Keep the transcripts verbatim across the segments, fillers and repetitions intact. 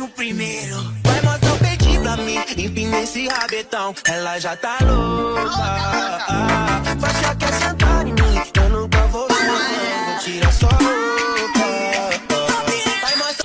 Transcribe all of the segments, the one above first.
o primeiro. Vai mostrar o pedido pra mim, empina esse rabetão. Ela já tá louca, vai já quer sentar em mim. Eu nunca vou sentar, vou tirar sua roupa. Vai mostrar.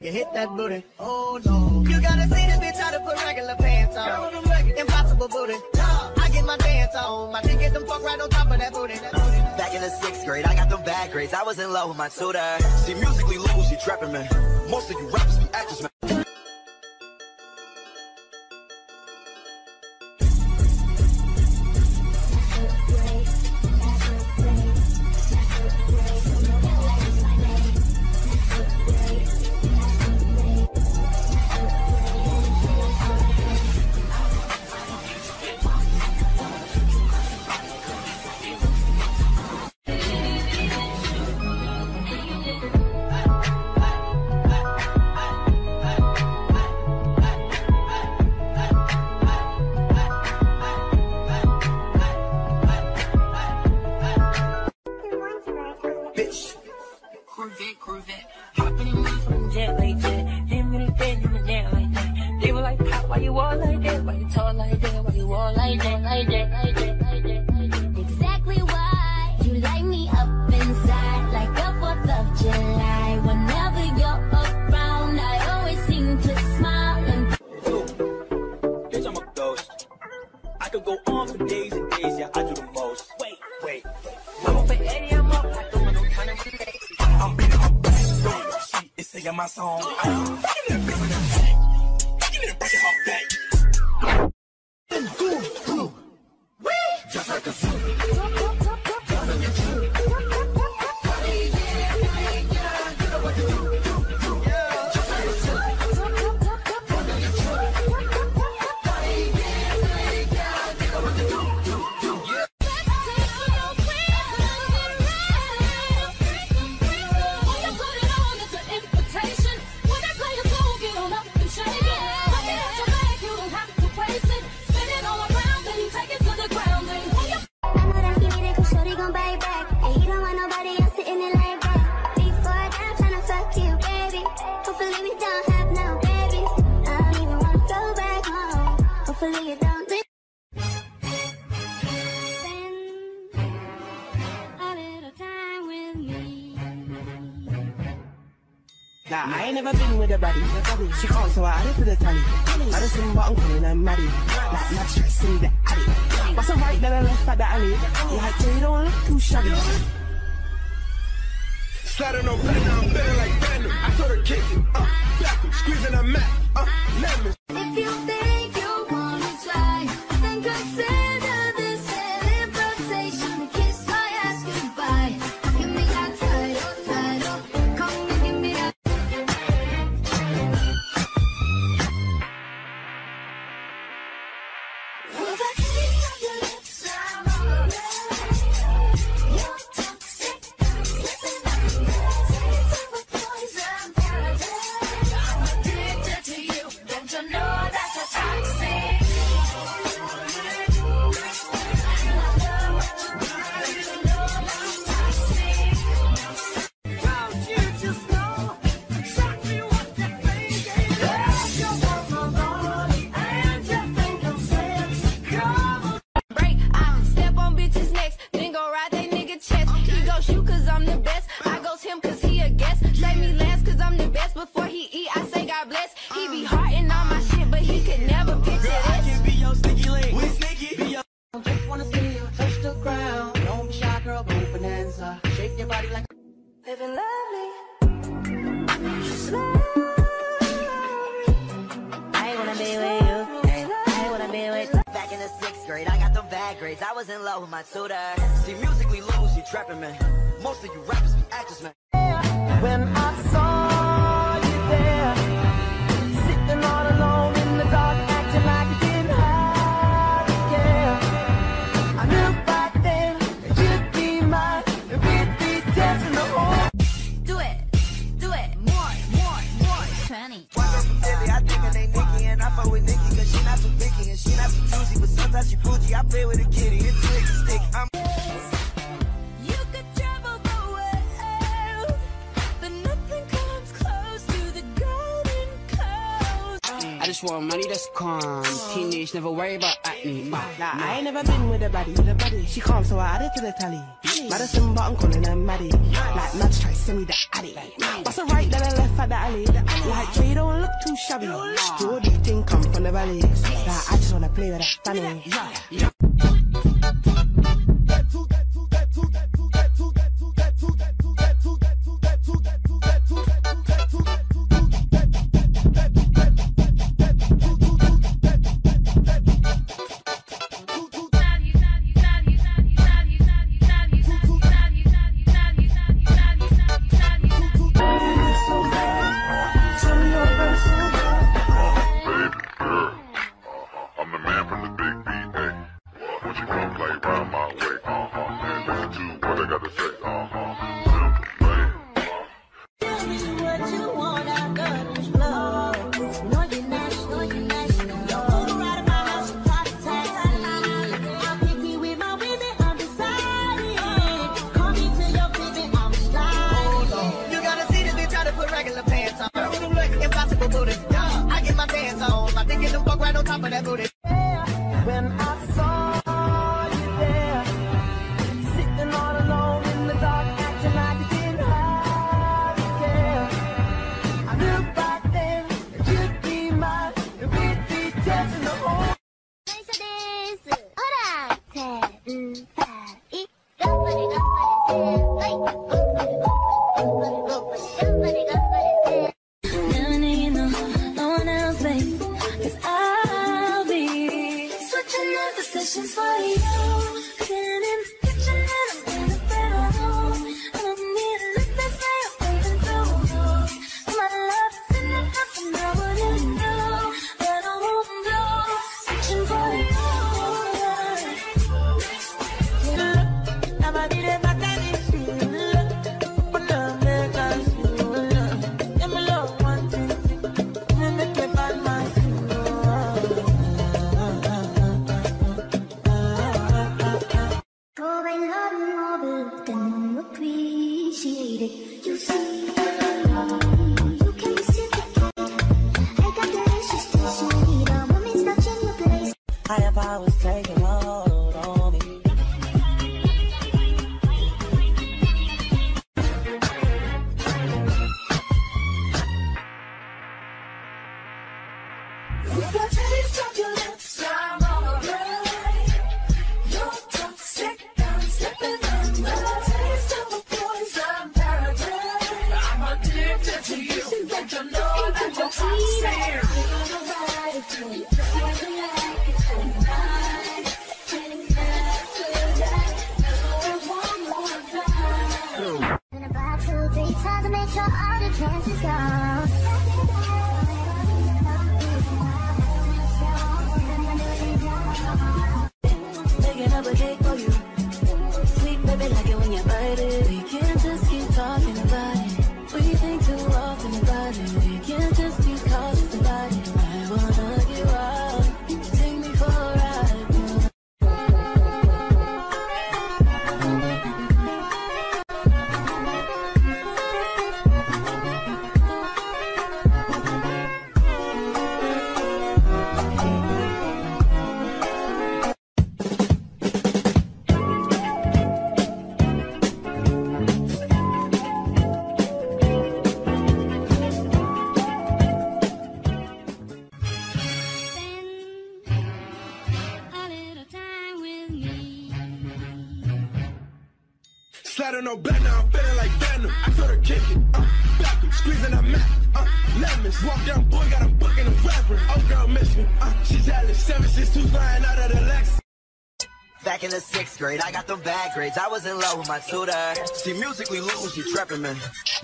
Hit that booty. Oh no. You gotta see this bitch how to put regular pants on. Impossible booty. I get my dance on. My dick get them fuck right on top of that booty. Back in the sixth grade, I got them bad grades. I was in love with my tutor. See, musically low, she trapping, man. Most of you rappers be actors, man. She calls so I did for the tiny. I did some bottom clean and muddy. Like my tricks in the alley. What's a right that I left by the alley? Like, so you don't look too shabby. Sliding on platinum, I'm better like Phantom. I saw her kicking, uh, back, squeezing her mat, uh, lemon. If you think you want to try, then consider this an invitation. Kiss my ass goodbye. Give me that title, title. Come and give me that. Well, that's the lips, I'm on the way. grade, I got them bad grades. I was in love with my tutor. See, Musical.ly lose, you trapping, man. Most of you rappers be actors, man. When I saw you there, sitting all alone in the dark, acting like you didn't have it, yeah. I knew back then that you'd be mine, and we'd be dancing the whole. Do it, do it, more, more, more. twenty. One girl from Philly, I think her name Nikki, and I fuck with Nikki, cause she not too picky, and she not too choosy, but sometimes she bougie. I play with a kitty, it's trick and stick. I'm just want money that's calm. Teenage, never worry about acne. Nah, nah, I ain't never been with a baddie, with a baddie. She calm, so I added to the tally. Madison, but I'm calling her Maddie. Like, Nudge, try to send me the alley. What's a right that I left at the alley? Like, Jay, don't look too shabby. Jordy, think I'm from the valley. Like, I just wanna play with that fanny. Yeah, yeah. No better, I'm feeling like Venom. I could have kicked it, uh, back him, squeezing her mouth, uh, lemons. Walk down, boy, got a book in the rapper. Oh, girl, miss me, uh, she's jealous. seven six two flying out of the Lexus. Back in the sixth grade, I got them bad grades. I was in love with my tutor. She musically loose, she trapping me.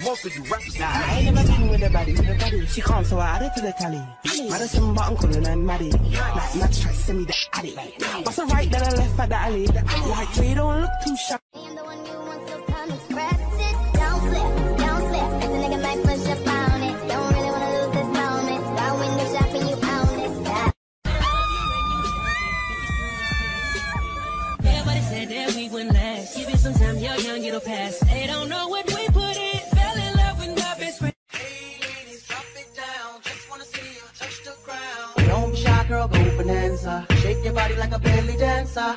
Most of you rappers now. I ain't never been with a baddie, with a baddie. She can't, so I added to the tally. Madison, but I'm calling her Maddie. Like, not try to send me the alley. What's the right that I left at the alley? Like, they don't look too sharp. I am the one you want to come and scratch it. Don't slip, don't slip. As a nigga might push up on it. Don't really want to lose this moment. Why window shopping, you own it. Everybody said that we wouldn't last. Give it some time, you're young, it'll pass. They don't know what we put in. Fell in love with my best friend. Hey ladies, drop it down. Just want to see you touch the ground. Don't be shy, girl, go bonanza. Shake your body like a belly dancer.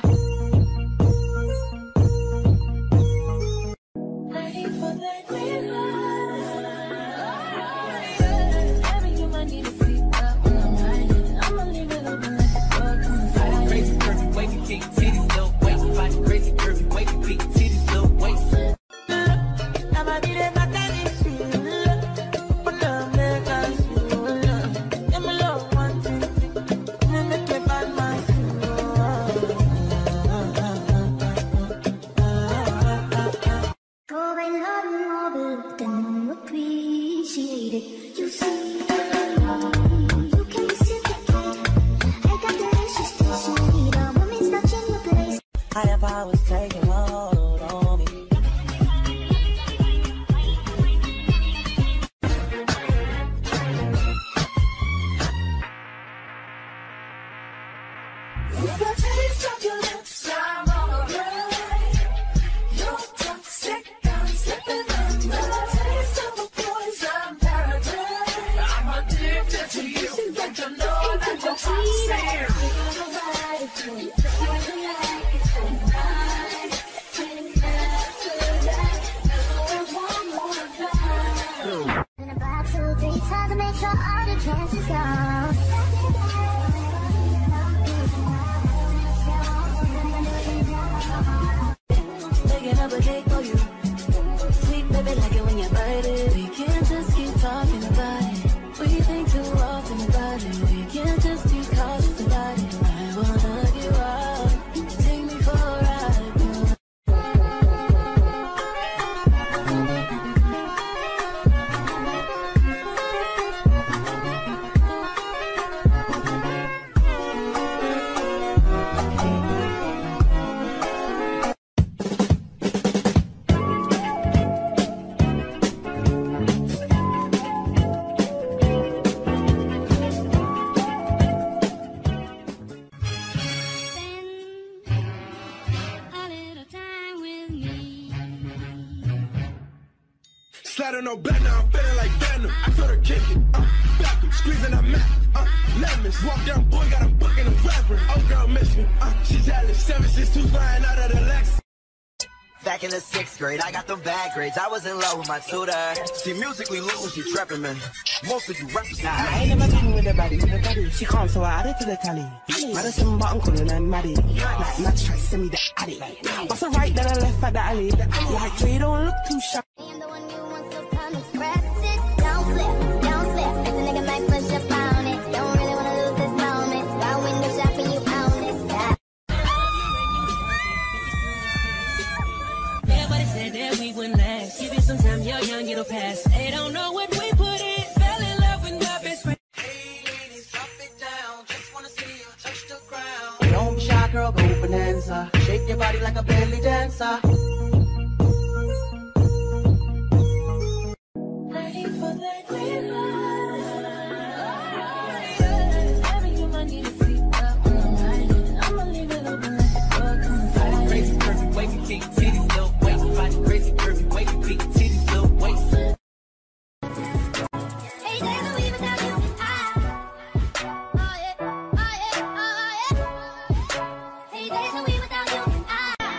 No better, I'm feeling like Venom. I could have kicked it, uh, back him, squeezing her mouth, uh, lemons. Walk down, boy, got a book in the reverend. Oh, girl, miss me, uh, she's jealous. seven six two flying out of the Lex. Back in the sixth grade, I got them bad grades. I was in love with my tutor. She musically loose, she trapping me. Most of you rappers now. I ain't never been with a baddie, with a baddie. She can't, so I added to the tally. Madison, but I'm calling her Maddie. Like, not try to send me the alley. What's the right that I left at the alley? Like, they don't look too sharp. Young, it'll pass. They don't know what we put in. Fell in love with my best friend. Hey ladies, drop it down. Just wanna see you touch the ground. Don't be shy, girl, go bonanza. Shake your body like a belly dancer.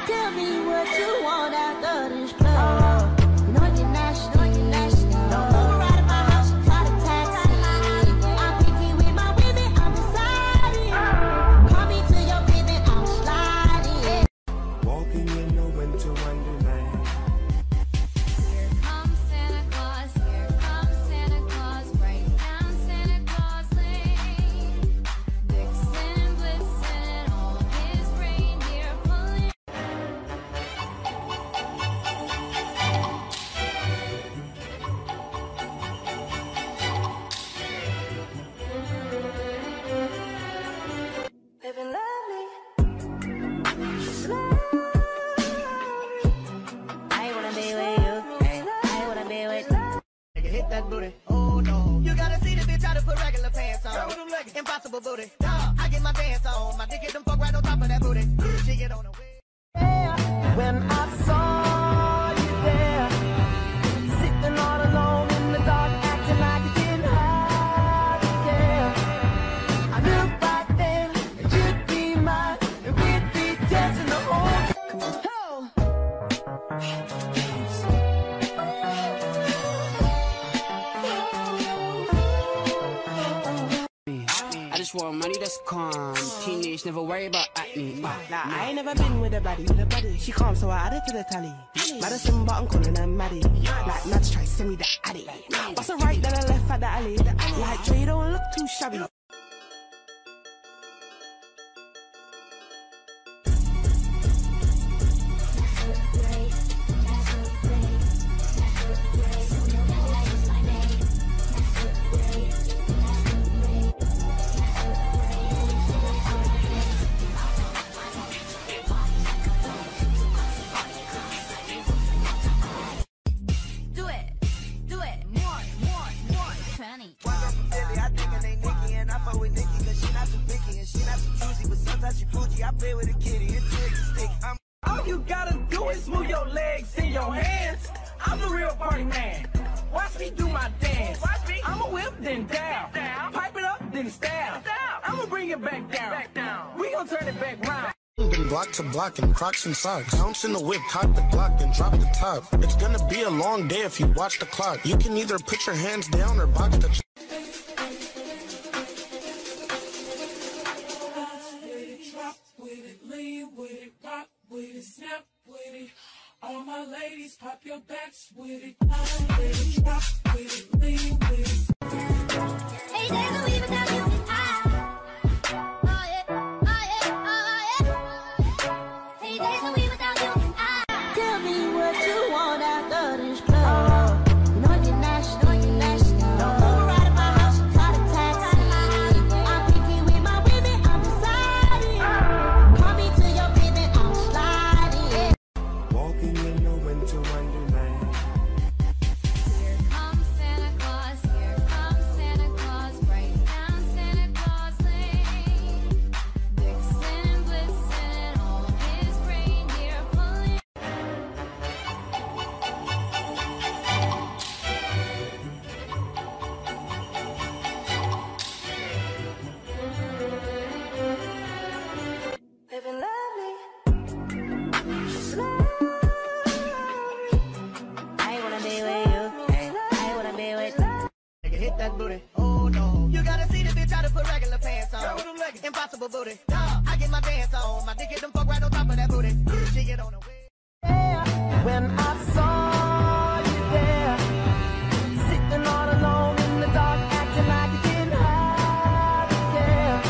Tell me what you to hit that booty. Oh no, you gotta see the bitch try to put regular pants on. Girl with them leggings, impossible booty. Dog, I get my dance on. My dick hit them fuck right on top of that booty. She get on the way. Yeah, when I saw you there, sitting all alone in the dark, acting like you didn't have a care. I knew back then that you'd be mine, and we'd be dancing the whole time. Come on. I just want money that's calm. Teenage, never worry about acne. Nah, I ain't never been with a baddie, with a baddie. She calm, so I added to the tally. Madison, but I'm calling her Maddie. Like, nuts try, send me the addy. What's a right that I left at the alley? Like, Dre, don't look too shabby. All you gotta do is move your legs and your hands. I'm the real party man. Watch me do my dance. I'ma whip then down, pipe it up then stab. I'ma bring it back down. We gon' turn it back round. Been block to block and Crocs and socks. Bounce in the whip, cock the Glock and drop the top. It's gonna be a long day if you watch the clock. You can either put your hands down or box the ch. With it, snap with it, all my ladies pop your backs with it, I with it, drop with it, lean with it. Hey, leave it down. That booty. Oh no, you gotta see the bitch try to put regular pants on. Girl with them leggings, impossible booty. Dog, I get my dance on. My dick hit them fuck right on top of that booty. She get on the way. Yeah, when I saw you there, sitting all alone in the dark, acting like you didn't have a care.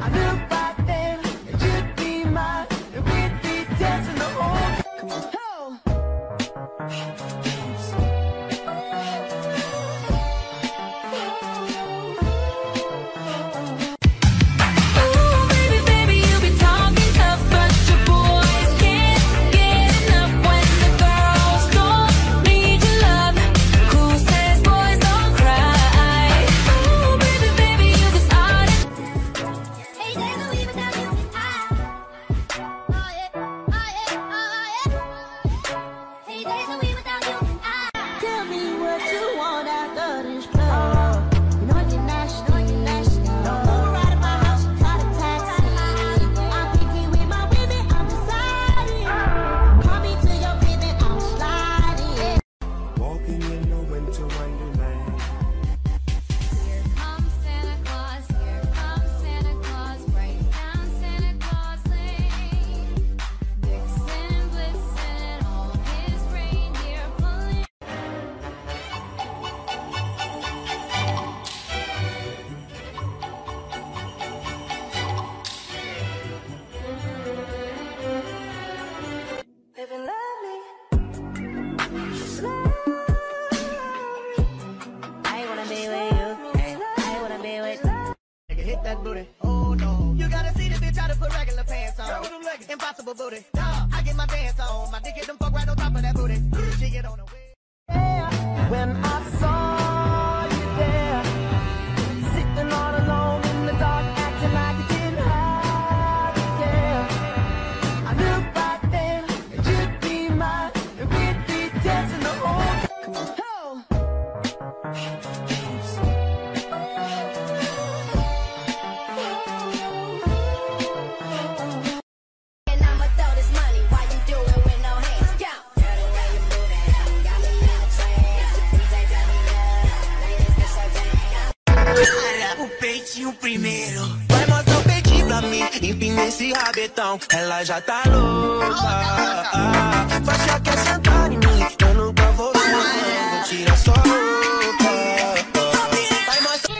I knew back then that you'd be mine, and we'd be dancing the whole. Come on. Oh no, you gotta see the bitch try to put regular pants on. Girl with them leggings, impossible booty. Dog, I get my dance on. My dick hit them fuck right on top of that booty. She get on the way. Yeah, when I saw. precinho primeiro. Vai mostrar o peitinho pra mim, empina esse rabetão. Ela já tá louca, vai já quer sentar em mim. Eu nunca vou sentar, vou tirar sua roupa. Vai mostrar...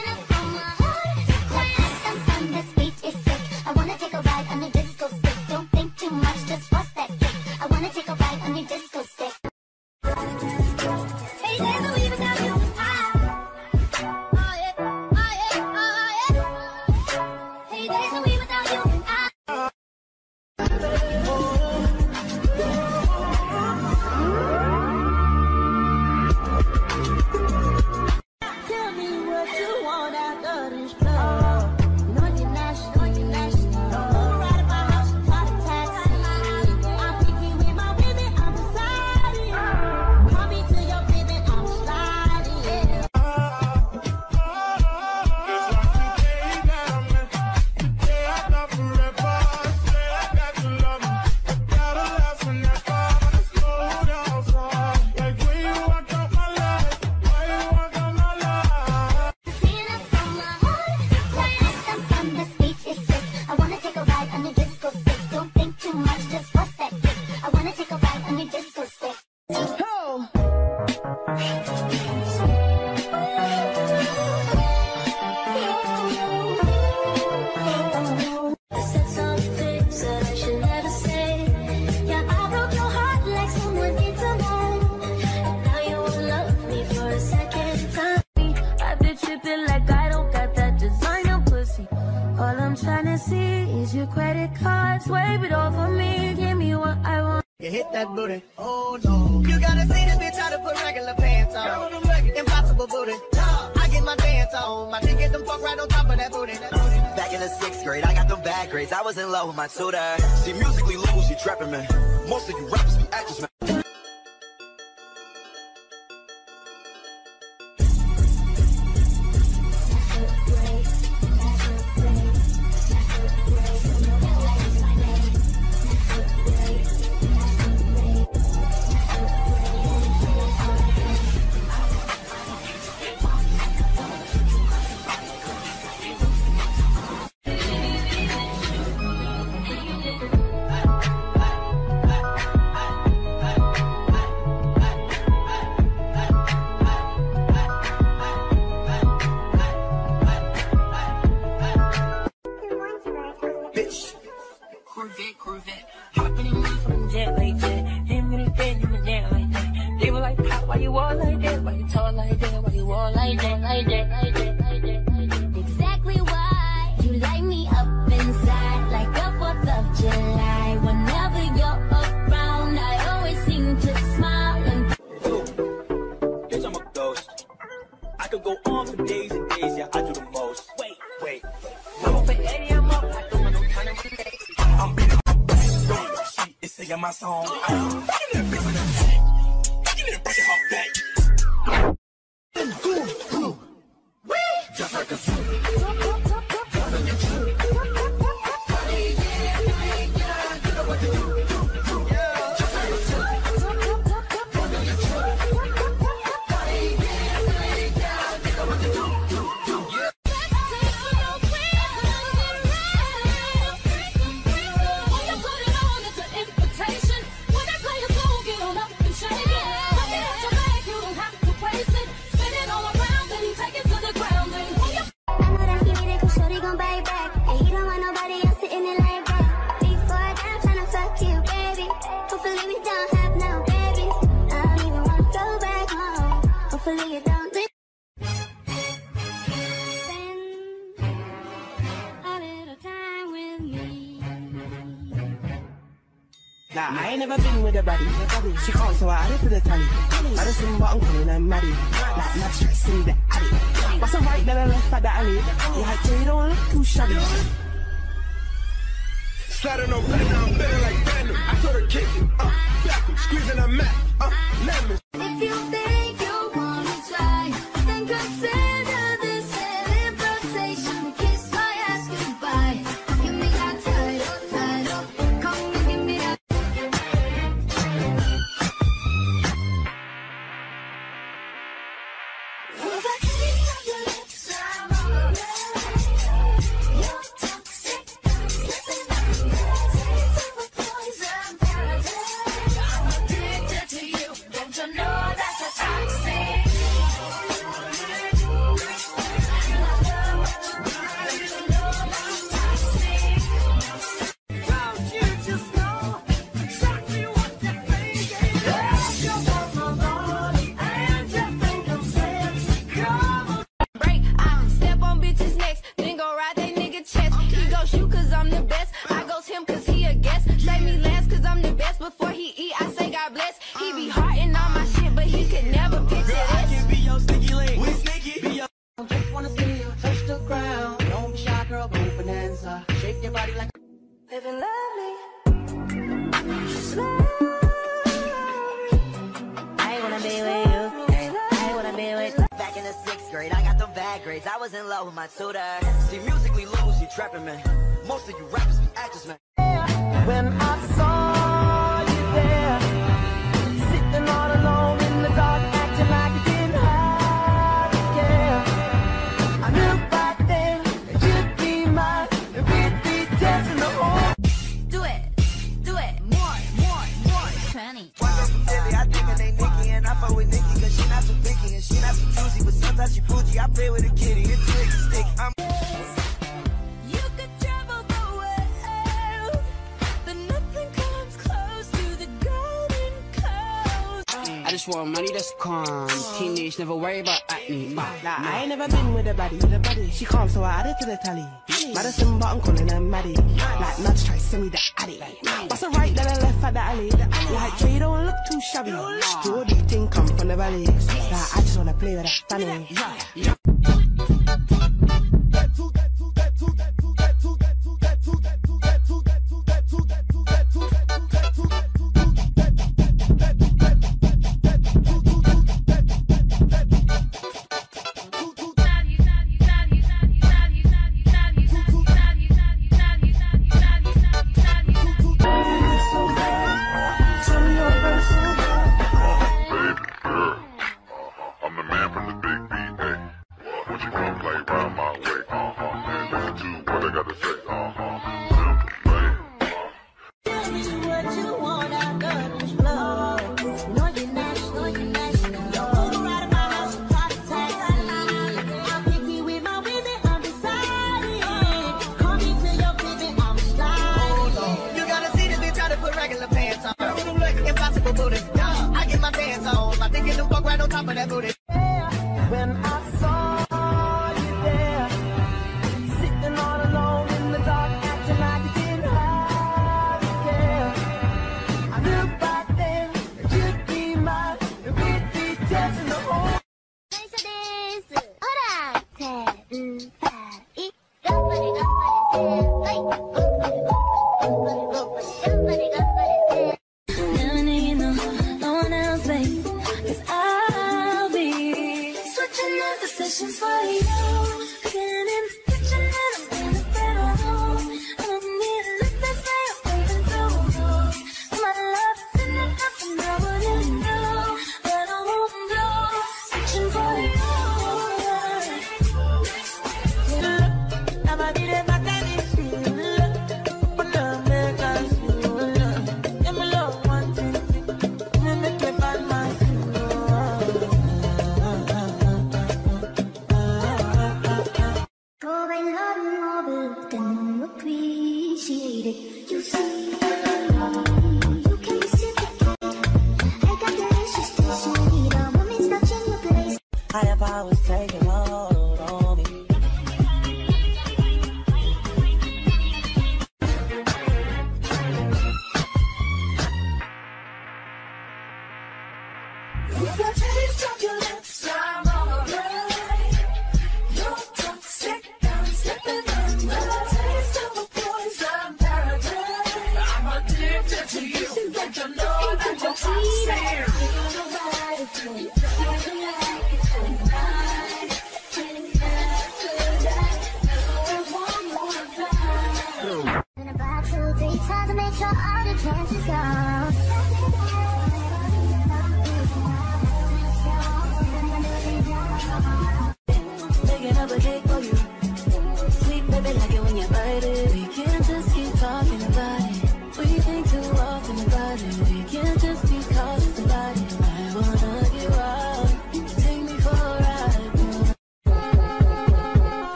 My tutor, she musically low, she trapping man. Most of you rappers be actors man. She calls so I did for the tally. I just seen what I'm calling I'm married. Like not stressing the alley. What's a right that I left at the alley? Like so you don't look too shabby. Sliding on right now, I'm better like Vandal. I saw her kicking, uh, back, I'm squeezing her mat, uh, lemon. If you think you wanna try, then consider this an invitation. Kiss my ass goodbye. Give me that title, title. Come and give me that. If I taste your lips, I'm all right. living lovely. Just I wanna be with you. I wanna be with you. Back in the sixth grade, I got them bad grades. I was in love with my tutor. See, Musical.ly lows, you trapping, man. Most of you rappers be actors, man. When I saw you there, sitting all alone in the dark, acting like you didn't have to care, I knew by then that you'd be mine, and we'd be dancing the whole. Do it, do it, more, more, more, twenty. One girl from Philly, I think her name Nikki, and I fuck with Nikki, cause she not too picky, and she not too choosy, but sometimes she bougie. I play with a kitty, it's tricky stick, I'm I just want money that's calm. Teenage, never worry about acne. Nah, nah, I ain't never been with a buddy. With a buddy. She calm, so I add it to the tally. Hey. Madison, but I'm calling her Maddie. Yes. Like, nudge, try send me the addy. What's like, a right, then I left at the alley. The alley. Like, Jay, don't look too shabby. Jordy, think I'm from the valley. Yes. Like, I just wanna play with that fanny. Yeah. Yeah.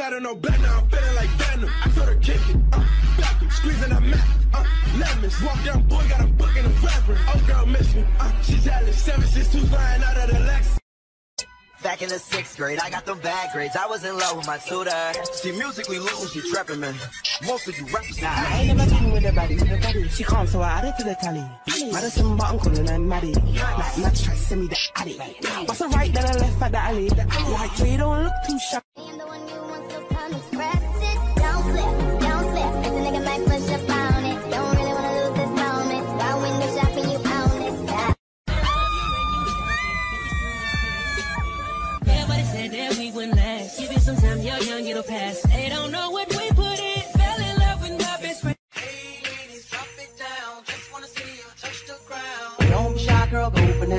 shot on no black, now I'm feeling like Venom. I told her kick it, uh, back him, squeezing her map, uh, lemons. Walk down, boy, got a book in the reverend. Oh, girl, miss me, uh, she's jealous. seven six two flying out of the Lexus. Back in the sixth grade, I got them bad grades. I was in love with my tutor. She musically loose, she trapping, man. Most of you rappers now. I ain't never been with a buddy, with a buddy. She come, so I added to the tally. Madison, but uncle and I'm married. Like, not try to send me the alley. What's the right that I left for the alley? Like, they don't look too sharp. I am the one you want so come and scratch it. Don't flip, don't flip. As a nigga might push up on it. Don't really want to lose this moment. Why window shopping, you own it. I that we wouldn't last. Give it some time, you're young, it'll pass. They don't know what we put in. Fell in love with my best friend. Hey ladies, drop it down. Just wanna see you touch the ground. Don't be shy, girl, go bonanza.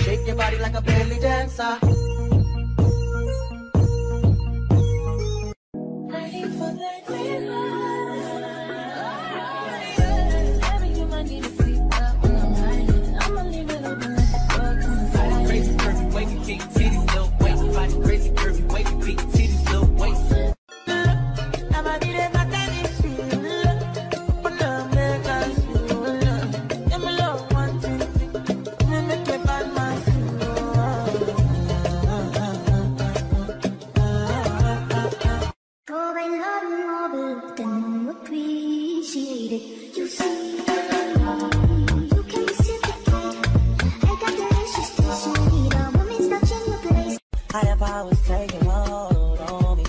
Shake your body like a belly dancer. Ready for that green light. Every human needs to see that when I'm riding. I'ma leave it open like the fuck on fire. Crazy, perfect, wake your kick, titties. Crazy curvy, wavy, big titties, little waist. I'ma be there, my daddy. But I'm there, guys. I'm a love one, two, three. I'm a big bad man. Go and love more, but then you appreciate it. You see, you can be super gay. I got delicious dish, I need a woman's not in the place. Higher powers taking a hold on me.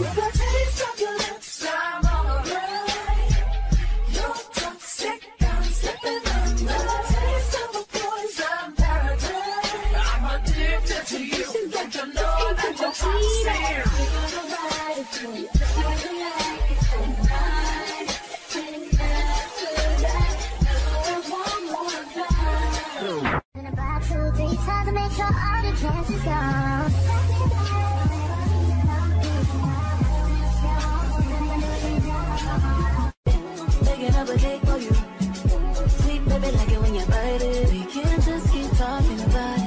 With a taste of your lips, I'm on a relay. You're toxic, I'm slipping under. With a taste of a poison paradise. I'm addicted to you, don't you know that you're toxic? You're the right so all the chances gone. Picking up a dick for you. Sweet baby, like it when you bite it. We can't just keep talking about it.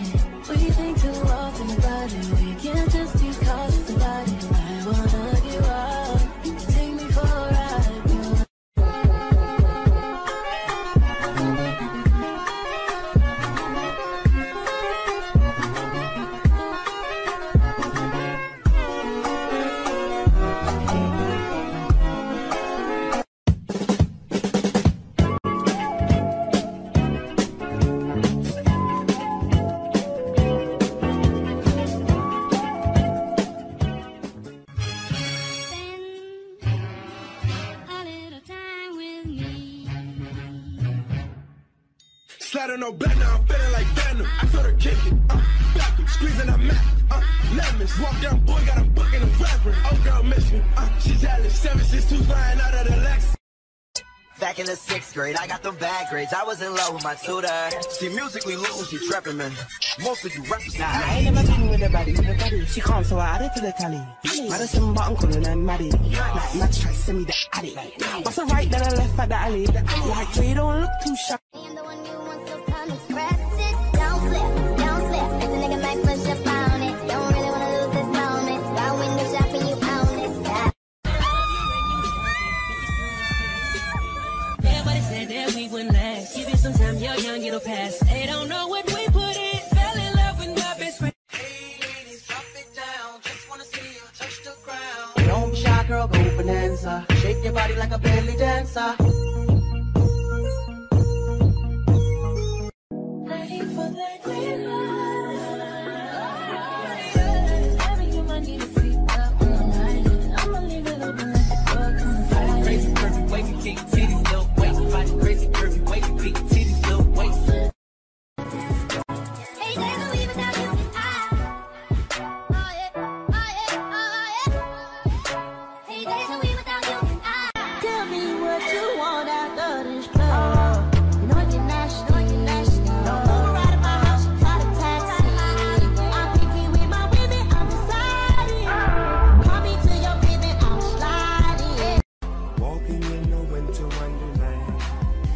We think too often about it. We can't just be cautious about it. I wanna get wild. Take me for a ride, girl. Slide on no black, now I'm feeling like Venom. I told her kick it, uh, back him, squeezing her map, uh, lemons. Walk down, boy, got a book in the reverend. Oh, girl, miss me, uh, she's jealous. seven six two flying out of the Lexus. Back in the sixth grade, I got them bad grades. I was in love with my tutor. She musically loose, she trapping, man. Most of you rappers now. I ain't never been with a buddy, with a buddy. She come, so I added to the tally. Madison, but uncle and I'm married. Like, not try to send me the alley. What's the right that I left for the alley? Like, they don't look too sharp. I am the one you want so come and scratch it. Don't flip, don't flip. As a nigga might push up on it. Don't really wanna lose this moment. Why window shopping, you own it. Stop. Everybody said that we wouldn't last. Give it some time, you're young, it'll pass. They don't know what we put in. Fell in love with my best friend. Hey ladies, drop it down. Just wanna see you touch the ground. Don't be shy, girl, go bonanza. Shake your body like a belly dancer. Walking in the winter wonderland.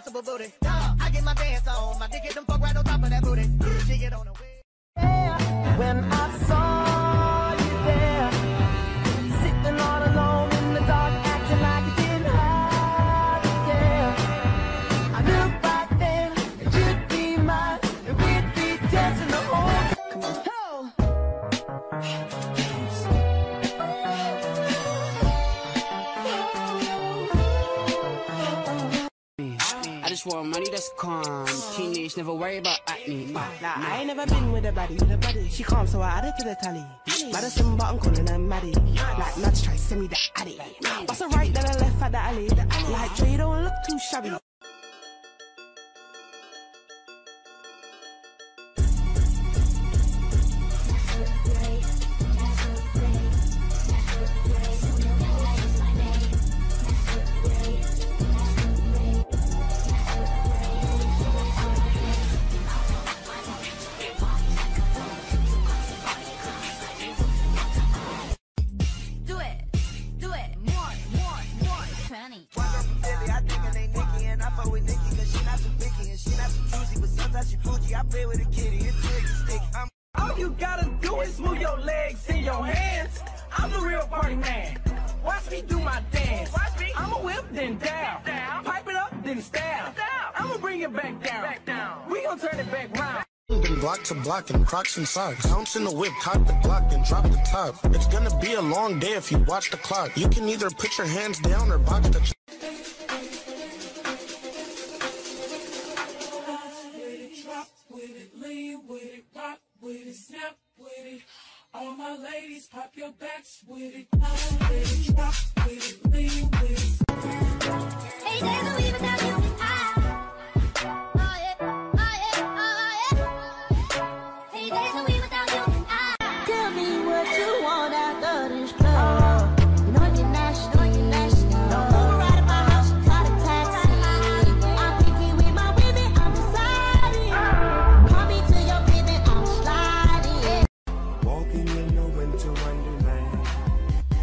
impossible booty. I get my dance on, my dick get them fuck right on top of that booty. She get on the way. Yeah, when I saw you there, sitting all alone in the dark, acting like you didn't have it, yeah. I knew right then that you'd be mine, and we'd be dancing the whole time. Come on. Oh. I just want money that's calm. Teenage, never worry about acne. Nah, nah, I ain't never been with a buddy. With a buddy. She calm, so I add it to the tally. Madison, but I'm calling her Maddie. Yes. Like, nuts try, send me the addy. Like, what's a right, then I left at the alley. The alley. Like, Dre, you don't look too shabby. All you gotta do is move your legs and your hands. I'm the real party man. Watch me do my dance. Watch me. I'ma whip then down. down. Pipe it up then stab. I'ma bring it back down. back down. We gon' turn it back round. Been block to block and Crocs and socks. Bounce in the whip, cock the Glock and drop the top. It's gonna be a long day if you watch the clock. You can either put your hands down or box the. With it, snap with it, all my ladies pop your backs with it, I with it, drop with it, lean with it. Hey, there's a weave without you. Ah. Oh yeah, oh yeah, oh yeah. Hey, there's a weave without you. Ah. Tell me what you want out of this club. You know you're national, you national. Don't move right at my house, call a taxi. I'm picky with my women, I'm deciding. Call me to your. Walking in the winter wonderland.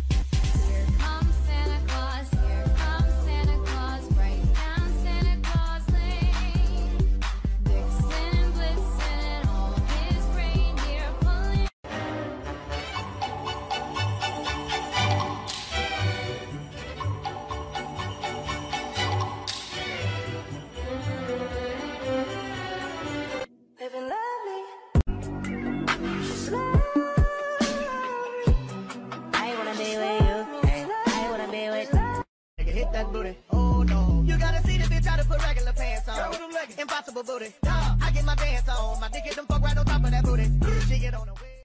Here comes Santa Claus, here comes Santa Claus, right down Santa Claus Lane. Vixen and Blitzen and all of his reindeer pulling. Living lovely. She's lovely. That booty. Oh no. You gotta see the bitch how to put regular pants on. Like impossible booty. Duh. I get my dance on. My dick get them fuck right on top of that booty. She get on the way.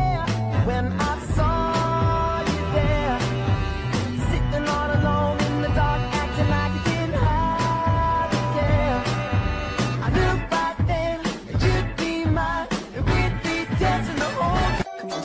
Yeah. When I saw you there, sitting all alone in the dark, acting like you didn't have it, yeah. I knew right then that you'd be mine, and we'd be dancing the whole time. Come on.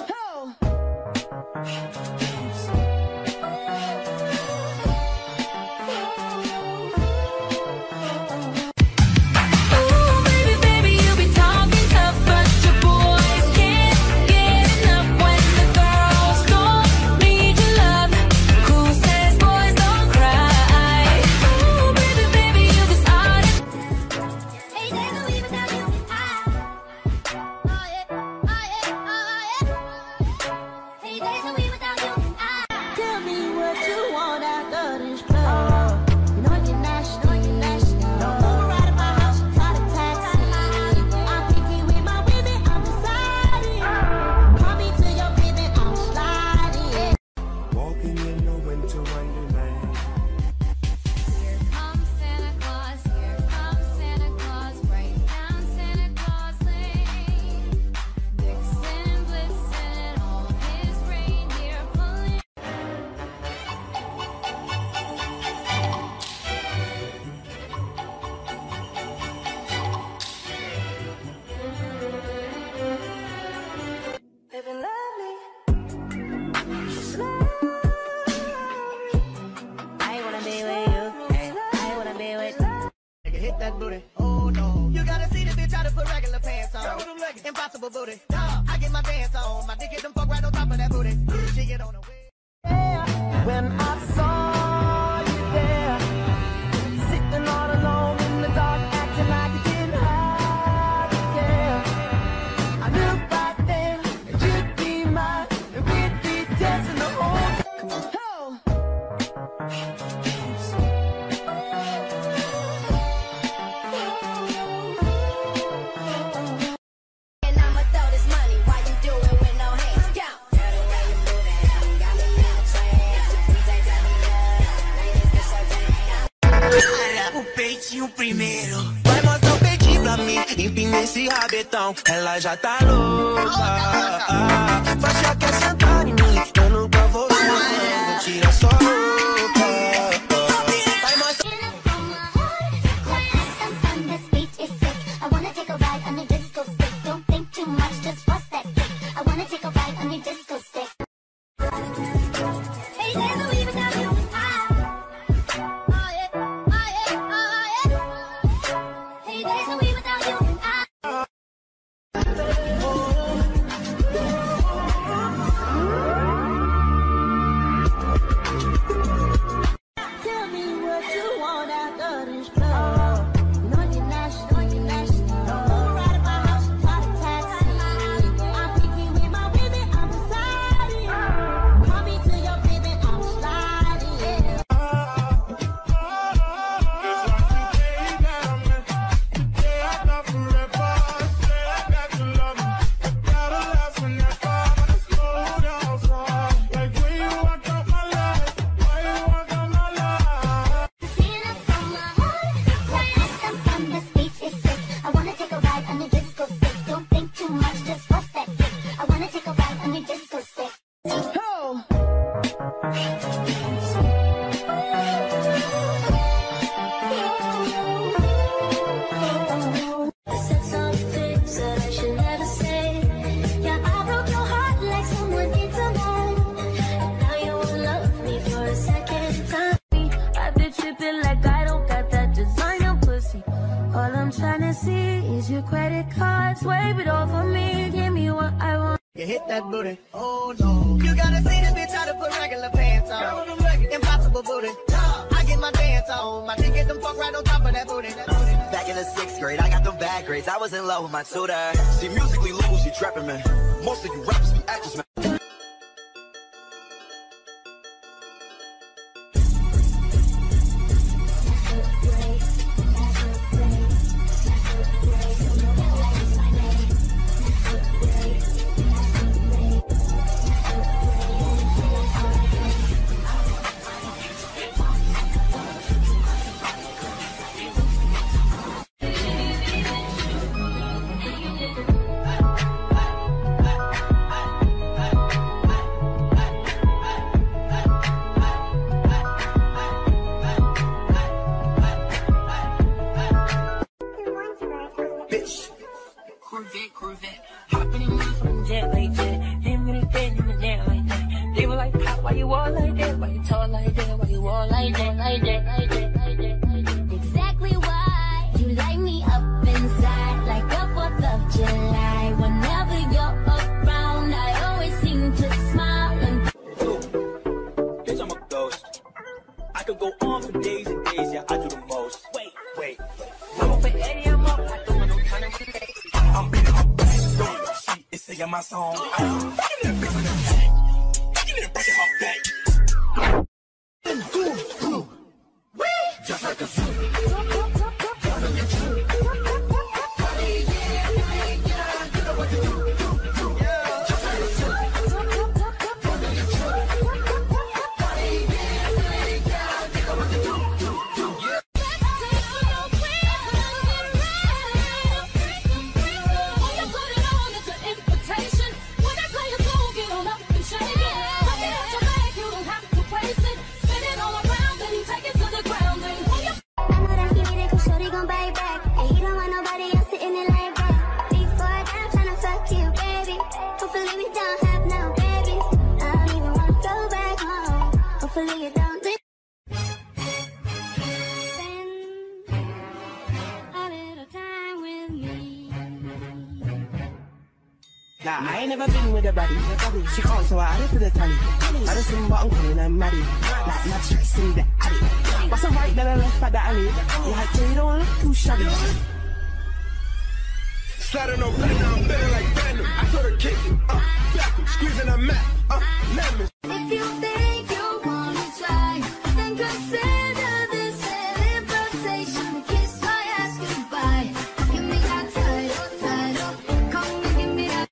Oh no. You gotta see the bitch how to put regular pants on. Impossible booty. Duh. I get my dance on. My dick get them fuck right on top of that booty. She get on the way. Yeah. When I saw you there, sitting all alone in primeiro. Vai botar um pedido pra mim, empina esse rabetão. Ela já tá louca, faz já quer sentar em mim. Eu nunca vou sentar, tira sua roupa. Oh no, you gotta see this bitch how to put regular pants on. Impossible booty. I get my dance on. My dick get them fuck right on top of that booty. Back in the sixth grade, I got them bad grades. I was in love with my tutor. See, musically loose, you trapping man. Most of you rappers be actors, man. She calls so I add it to the tally. I just sing about uncle and I'm married. Like my tricks in the alley. What's a right then I left by the alley? Like so you don't look too shabby. Sliding on right now, I'm better like Brandon. I sort of kick it, uh, back him, squeezing a map, uh, lemon. If you think you wanna try, then consider this an invitation. A kiss by asking bye. Give me that title, title. Come and give me that.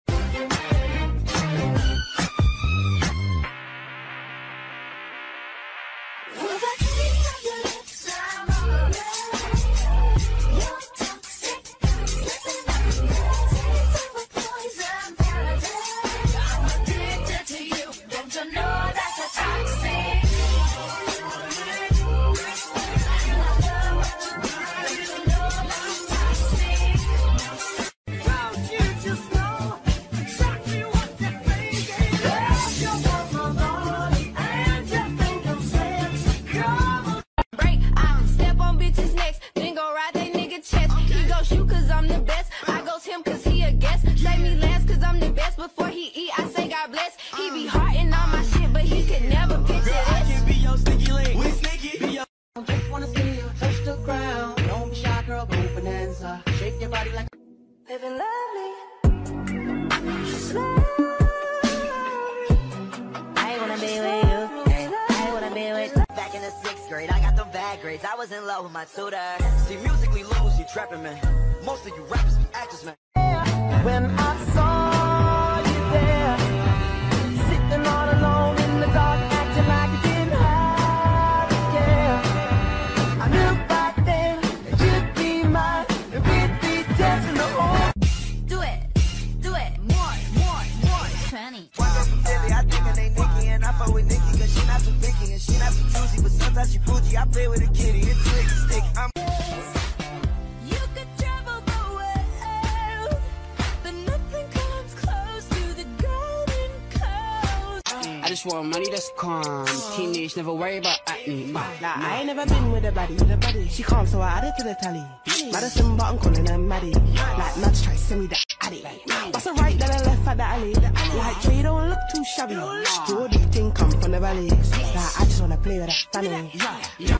If I taste your lips, I'm on. guest. Say me last, cause I'm the best. Before he eat, I say God bless. He be heartin' all my shit, but he can never picture this. Girl, I can be your sticky link. We sneaky. Be your I just wanna see you touch the ground. Don't be shy, girl, go bonanza. Shake your body like living lovely. I wanna be with you. I wanna be with you. Back in the sixth grade, I got them bad grades. I was in love with my tutor. See, musically loose, you trapping, man. Most of you rappers be actors, man. When I saw you there, sitting all alone in the dark, acting like you didn't have a care, I knew back then that you'd be mine, and we'd be dancing the whole. Do it, do it, more, more, more. Tranny. Why go from Philly? I think it ain't Nikki, and I fuck with Nikki, cause she not too picky, and she not too juicy, but sometimes she bougie. I play with a kitty, it's tricky, sticky. I'm want money that's calm. Teenage, never worry about acne. Nah, nah, I ain't never been with a baddie, with a baddie. She calm, so I add it to the tally. Madison, but I'm calling her Maddie. Like, Nudge, try send me that addy. That's a right, then I left at the alley. Like, Jay, don't look too shabby. Jordy, thing come from the valley. Like, I just wanna play with that fanny. Yeah.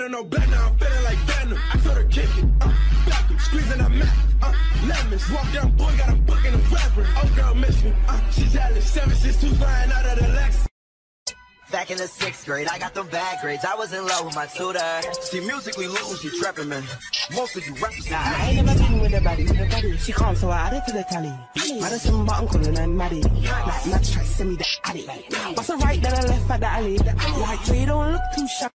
don't know better, I'm feeling like Venom. I told her kick it, uh, back him, squeezing her mouth, uh, lemons. Walk down, boy, got him booking a rapper. Oh, girl, miss me, uh, she jealous. seven six two flying out of the Lexus. Back in the sixth grade, I got them bad grades. I was in love with my tutor. She musically loose, she trapping me. Most of you rappers now. I ain't never been with a buddy, with a buddy. She can't, so I added to the tally. Madison, but uncle and I'm married. Like, not try to send me the alley. What's the right that I left for the alley? Like, so you don't look too sharp.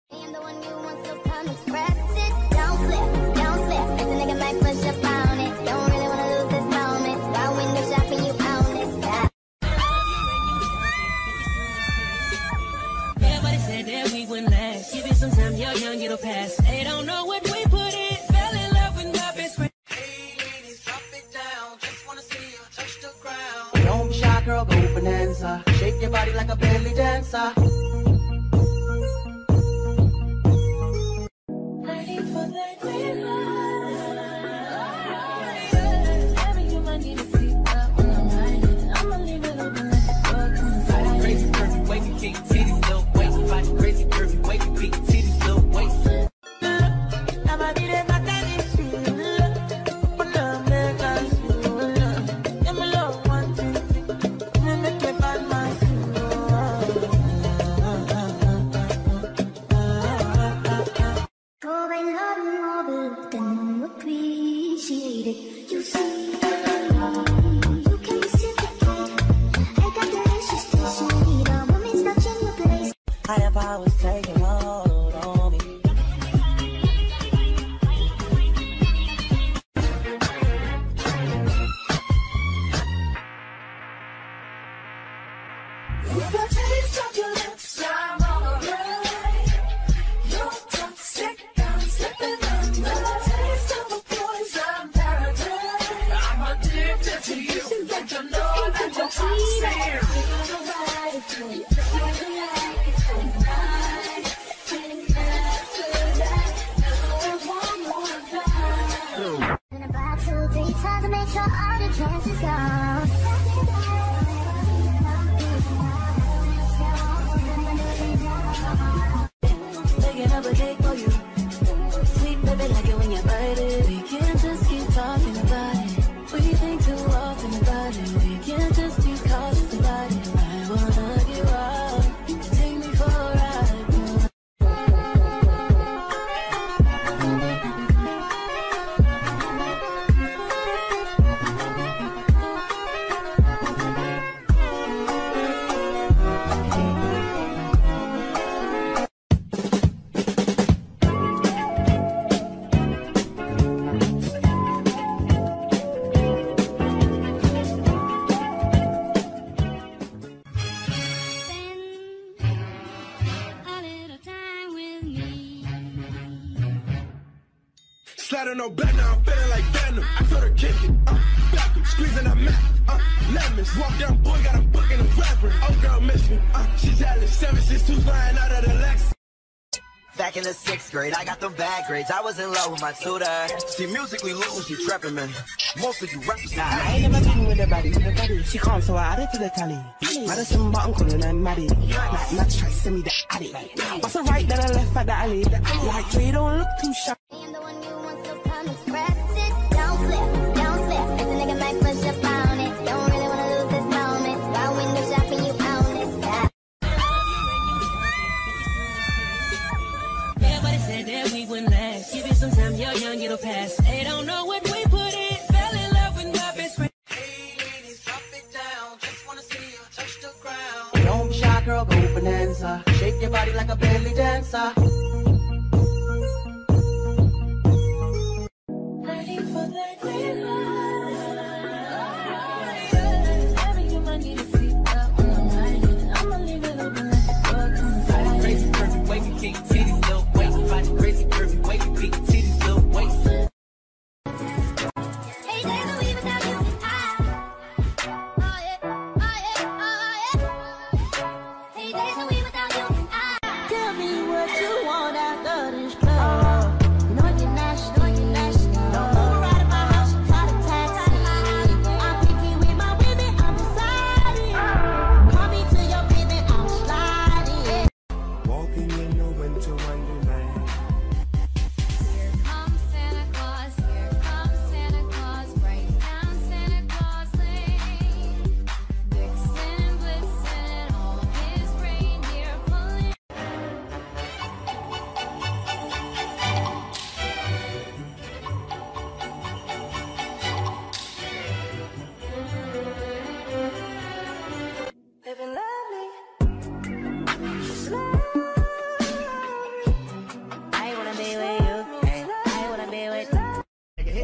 Pass. They don't know what we put in. Fell in love with my best friend. Hey ladies, drop it down. Just wanna see you touch the ground. Don't be shy, girl, go bonanza. Shake your body like a belly dancer. Ready for that green light. Every human needs a seatbelt when I'm riding. I'ma leave it open like the door comes out. Crazy, crazy, wavy, big titties, little waist. Body crazy, curvy, wavy, big titties. Sliding on back, now I'm feeling like Venom. I told her kick it, uh, back him, squeezing her mouth, uh, lemons. Walk down, boy, got him booking a rapper. Oh, girl, miss me, uh, she jealous. seven six two flying out of the Lexus. Back in the sixth grade, I got them bad grades. I was in love with my tutor. She musically loose, she trapping me. Most of you rappers now. I ain't never been with a buddy, with a buddy. She can't, so I added to the tally. Madison, but uncle and I'm married. Like, not try to send me the alley. What's the right that I left for the alley? Like, so you don't look too sharp. Pass. They don't know what we put in. Fell in love with my best friend. Hey ladies, drop it down. Just wanna see you touch the ground. Don't be shy, girl, go bonanza. Shake your body like a belly dancer. Ready for that green light. Every human needs a seatbelt when I'm riding. I'ma leave it open like the door comes out. Crazy, perfect, wavy, big titties, little waist. Body crazy, perfect, wavy, big titties. Time.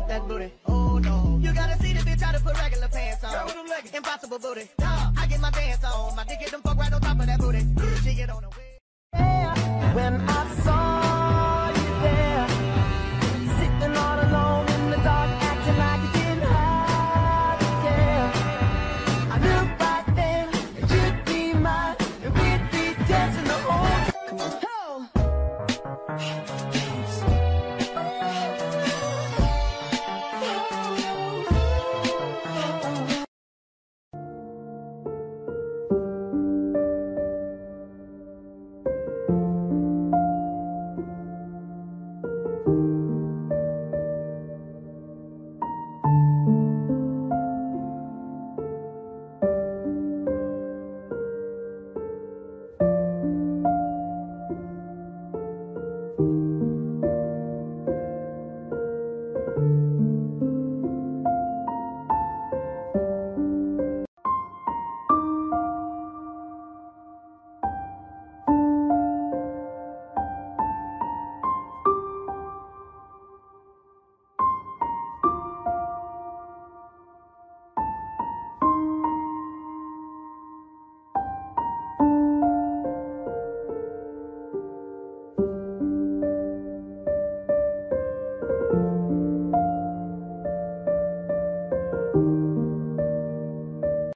shake that booty. Oh no, you gotta see this bitch how to put regular pants on. Impossible booty. Nah, I get my dance on. My dick get them fuck right on top of that booty. She get on the way. When I saw.